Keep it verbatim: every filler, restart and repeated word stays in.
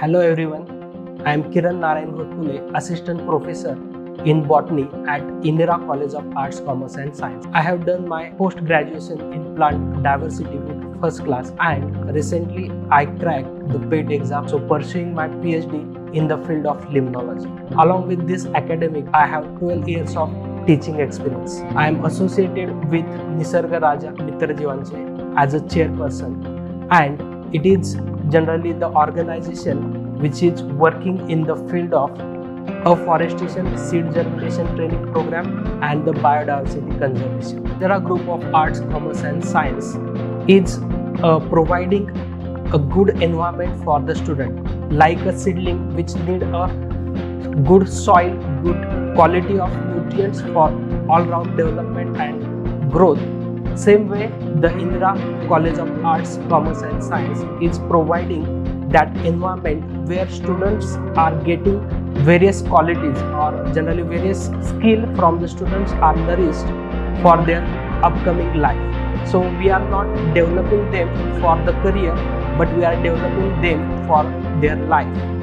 Hello everyone, I am Kiran Narayan Ghotkule, Assistant Professor in Botany at Indira College of Arts, Commerce and Science. I have done my post-graduation in plant diversity with first class and recently I cracked the P E T exam, so pursuing my PhD in the field of limnology. Along with this academic, I have twelve years of teaching experience. I am associated with Nisarga Raja Mitra Jeevan as a chairperson, and it is generally the organization which is working in the field of afforestation, seed germination training program, and the biodiversity conservation. Indira Group of Arts, Commerce and Science is uh, providing a good environment for the student, like a seedling which need a good soil, good quality of nutrients for all-round development and growth. Same way, the Indira College of Arts, Commerce and Science is providing that environment where students are getting various qualities or generally various skill from the students are nourished for their upcoming life. So we are not developing them for the career, but we are developing them for their life.